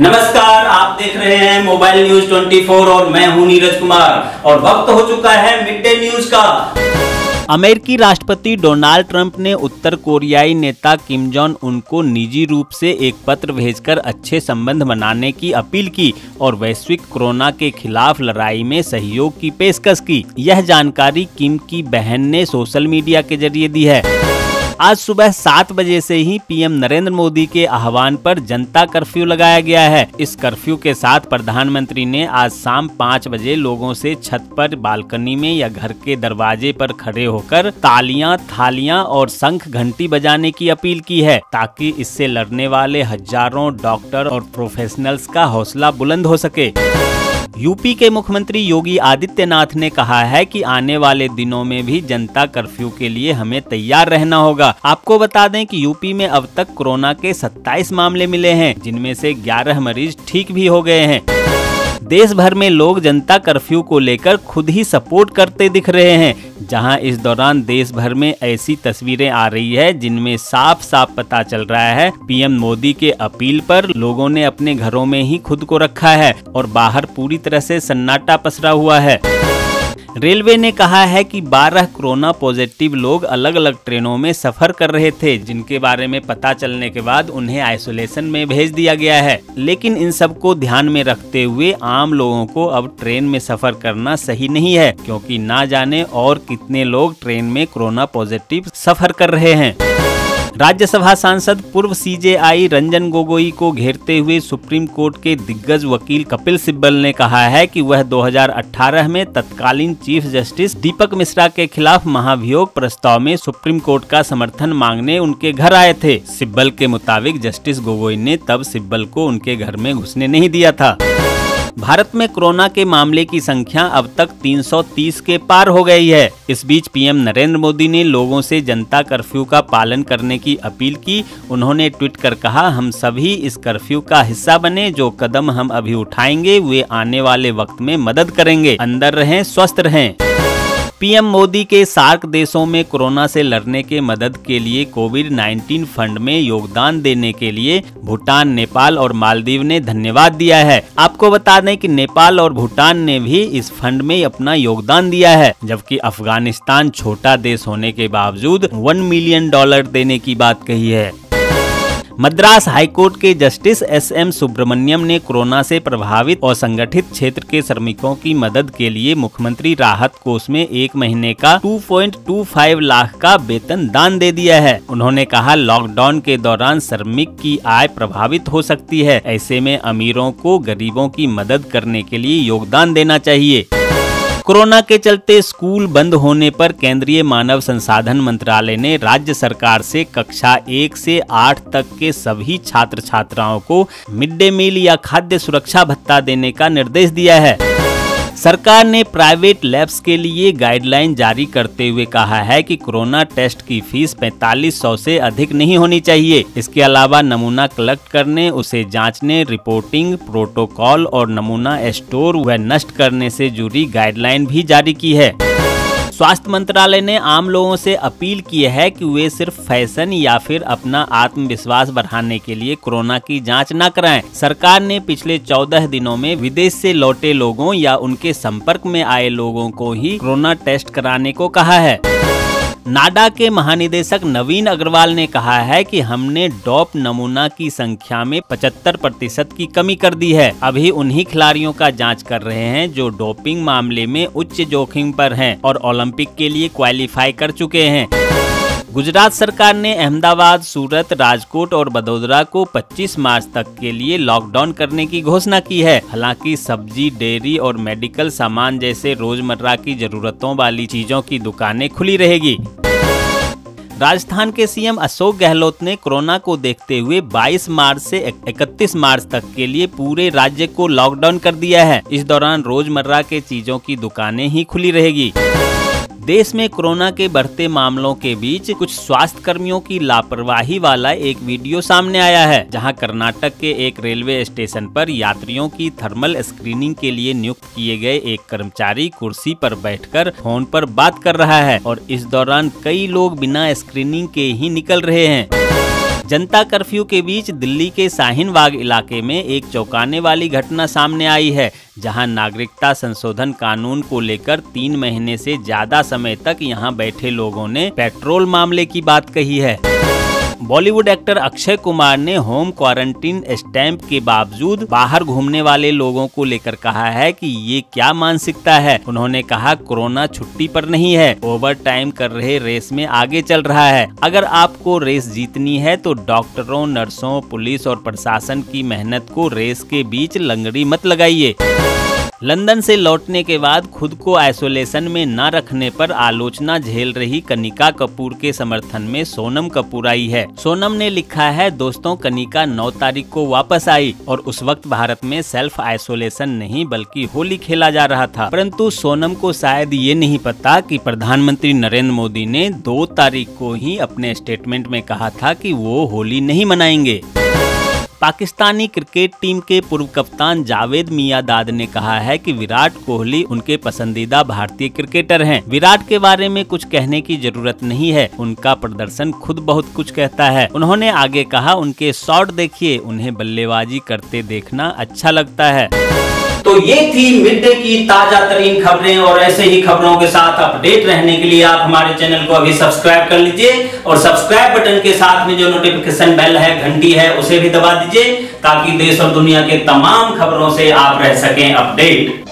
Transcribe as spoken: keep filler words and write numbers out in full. नमस्कार, आप देख रहे हैं मोबाइल न्यूज चौबीस और मैं हूं नीरज कुमार और वक्त हो चुका है मिड डे न्यूज का। अमेरिकी राष्ट्रपति डोनाल्ड ट्रंप ने उत्तर कोरियाई नेता किम जोन उनको निजी रूप से एक पत्र भेजकर अच्छे संबंध बनाने की अपील की और वैश्विक कोरोना के खिलाफ लड़ाई में सहयोग की पेशकश की। यह जानकारी किम की बहन ने सोशल मीडिया के जरिए दी है। आज सुबह सात बजे से ही पीएम नरेंद्र मोदी के आह्वान पर जनता कर्फ्यू लगाया गया है। इस कर्फ्यू के साथ प्रधानमंत्री ने आज शाम पाँच बजे लोगों से छत पर, बालकनी में या घर के दरवाजे पर खड़े होकर तालियां, थालियां और शंख घंटी बजाने की अपील की है ताकि इससे लड़ने वाले हजारों डॉक्टर और प्रोफेशनल्स का हौसला बुलंद हो सके। यूपी के मुख्यमंत्री योगी आदित्यनाथ ने कहा है कि आने वाले दिनों में भी जनता कर्फ्यू के लिए हमें तैयार रहना होगा। आपको बता दें कि यूपी में अब तक कोरोना के सत्ताईस मामले मिले हैं, जिनमें से ग्यारह मरीज ठीक भी हो गए हैं। देश भर में लोग जनता कर्फ्यू को लेकर खुद ही सपोर्ट करते दिख रहे हैं, जहां इस दौरान देश भर में ऐसी तस्वीरें आ रही है जिनमें साफ साफ पता चल रहा है पीएम मोदी के अपील पर लोगों ने अपने घरों में ही खुद को रखा है और बाहर पूरी तरह से सन्नाटा पसरा हुआ है। रेलवे ने कहा है कि बारह कोरोना पॉजिटिव लोग अलग अलग ट्रेनों में सफर कर रहे थे, जिनके बारे में पता चलने के बाद उन्हें आइसोलेशन में भेज दिया गया है, लेकिन इन सब को ध्यान में रखते हुए आम लोगों को अब ट्रेन में सफर करना सही नहीं है, क्योंकि ना जाने और कितने लोग ट्रेन में कोरोना पॉजिटिव सफर कर रहे हैं। राज्यसभा सांसद पूर्व सीजेआई रंजन गोगोई को घेरते हुए सुप्रीम कोर्ट के दिग्गज वकील कपिल सिब्बल ने कहा है कि वह दो हज़ार अठारह में तत्कालीन चीफ जस्टिस दीपक मिश्रा के खिलाफ महाभियोग प्रस्ताव में सुप्रीम कोर्ट का समर्थन मांगने उनके घर आए थे। सिब्बल के मुताबिक जस्टिस गोगोई ने तब सिब्बल को उनके घर में घुसने नहीं दिया था। भारत में कोरोना के मामले की संख्या अब तक तीन सौ तीस के पार हो गई है। इस बीच पीएम नरेंद्र मोदी ने लोगों से जनता कर्फ्यू का पालन करने की अपील की। उन्होंने ट्वीट कर कहा, हम सभी इस कर्फ्यू का हिस्सा बने। जो कदम हम अभी उठाएंगे वे आने वाले वक्त में मदद करेंगे। अंदर रहें, स्वस्थ रहें। पीएम मोदी के सार्क देशों में कोरोना से लड़ने के मदद के लिए कोविड उन्नीस फंड में योगदान देने के लिए भूटान, नेपाल और मालदीव ने धन्यवाद दिया है। आपको बता दें कि नेपाल और भूटान ने भी इस फंड में अपना योगदान दिया है, जबकि अफगानिस्तान छोटा देश होने के बावजूद वन मिलियन डॉलर देने की बात कही है। मद्रास हाईकोर्ट के जस्टिस एस एम सुब्रमण्यम ने कोरोना से प्रभावित और संगठित क्षेत्र के श्रमिकों की मदद के लिए मुख्यमंत्री राहत कोष में एक महीने का दो पॉइंट दो पाँच लाख का वेतन दान दे दिया है। उन्होंने कहा, लॉकडाउन के दौरान श्रमिक की आय प्रभावित हो सकती है, ऐसे में अमीरों को गरीबों की मदद करने के लिए योगदान देना चाहिए। कोरोना के चलते स्कूल बंद होने पर केंद्रीय मानव संसाधन मंत्रालय ने राज्य सरकार से कक्षा एक से आठ तक के सभी छात्र छात्राओं को मिड डे मील या खाद्य सुरक्षा भत्ता देने का निर्देश दिया है। सरकार ने प्राइवेट लैब्स के लिए गाइडलाइन जारी करते हुए कहा है कि कोरोना टेस्ट की फीस पैंतालीस सौ से अधिक नहीं होनी चाहिए। इसके अलावा नमूना कलेक्ट करने, उसे जांचने, रिपोर्टिंग, प्रोटोकॉल और नमूना स्टोर व नष्ट करने से जुड़ी गाइडलाइन भी जारी की है। स्वास्थ्य मंत्रालय ने आम लोगों से अपील की है कि वे सिर्फ फैशन या फिर अपना आत्मविश्वास बढ़ाने के लिए कोरोना की जांच न कराएं। सरकार ने पिछले चौदह दिनों में विदेश से लौटे लोगों या उनके संपर्क में आए लोगों को ही कोरोना टेस्ट कराने को कहा है। नाडा के महानिदेशक नवीन अग्रवाल ने कहा है कि हमने डॉप नमूना की संख्या में पचहत्तर प्रतिशत की कमी कर दी है। अभी उन्हीं खिलाड़ियों का जांच कर रहे हैं जो डोपिंग मामले में उच्च जोखिम पर हैं और ओलंपिक के लिए क्वालिफाई कर चुके हैं। गुजरात सरकार ने अहमदाबाद, सूरत, राजकोट और वडोदरा को पच्चीस मार्च तक के लिए लॉकडाउन करने की घोषणा की है। हालांकि सब्जी, डेयरी और मेडिकल सामान जैसे रोजमर्रा की जरूरतों वाली चीजों की दुकानें खुली रहेगी। राजस्थान के सीएम अशोक गहलोत ने कोरोना को देखते हुए बाईस मार्च से इकतीस मार्च तक के लिए पूरे राज्य को लॉकडाउन कर दिया है। इस दौरान रोजमर्रा के चीजों की दुकानें ही खुली रहेगी। देश में कोरोना के बढ़ते मामलों के बीच कुछ स्वास्थ्य कर्मियों की लापरवाही वाला एक वीडियो सामने आया है, जहां कर्नाटक के एक रेलवे स्टेशन पर यात्रियों की थर्मल स्क्रीनिंग के लिए नियुक्त किए गए एक कर्मचारी कुर्सी पर बैठकर फोन पर बात कर रहा है और इस दौरान कई लोग बिना स्क्रीनिंग के ही निकल रहे हैं। जनता कर्फ्यू के बीच दिल्ली के शाहीन बाग इलाके में एक चौंकाने वाली घटना सामने आई है, जहां नागरिकता संशोधन कानून को लेकर तीन महीने से ज्यादा समय तक यहां बैठे लोगों ने पेट्रोल मामले की बात कही है। बॉलीवुड एक्टर अक्षय कुमार ने होम क्वारंटीन स्टैंप के बावजूद बाहर घूमने वाले लोगों को लेकर कहा है कि ये क्या मानसिकता है। उन्होंने कहा, कोरोना छुट्टी पर नहीं है, ओवर टाइम कर रहे रेस में आगे चल रहा है। अगर आपको रेस जीतनी है तो डॉक्टरों, नर्सों, पुलिस और प्रशासन की मेहनत को रेस के बीच लंगड़ी मत लगाइए। लंदन से लौटने के बाद खुद को आइसोलेशन में न रखने पर आलोचना झेल रही कनिका कपूर के समर्थन में सोनम कपूर आई है। सोनम ने लिखा है, दोस्तों कनिका नौ तारीख को वापस आई और उस वक्त भारत में सेल्फ आइसोलेशन नहीं बल्कि होली खेला जा रहा था, परंतु सोनम को शायद ये नहीं पता कि प्रधानमंत्री नरेंद्र मोदी ने दो तारीख को ही अपने स्टेटमेंट में कहा था कि वो होली नहीं मनाएंगे। पाकिस्तानी क्रिकेट टीम के पूर्व कप्तान जावेद मियादाद ने कहा है कि विराट कोहली उनके पसंदीदा भारतीय क्रिकेटर हैं। विराट के बारे में कुछ कहने की जरूरत नहीं है, उनका प्रदर्शन खुद बहुत कुछ कहता है। उन्होंने आगे कहा, उनके शॉट देखिए, उन्हें बल्लेबाजी करते देखना अच्छा लगता है। तो ये थी मिड डे की ताजा तरीन खबरें और ऐसे ही खबरों के साथ अपडेट रहने के लिए आप हमारे चैनल को अभी सब्सक्राइब कर लीजिए और सब्सक्राइब बटन के साथ में जो नोटिफिकेशन बेल है, घंटी है, उसे भी दबा दीजिए ताकि देश और दुनिया के तमाम खबरों से आप रह सकें अपडेट।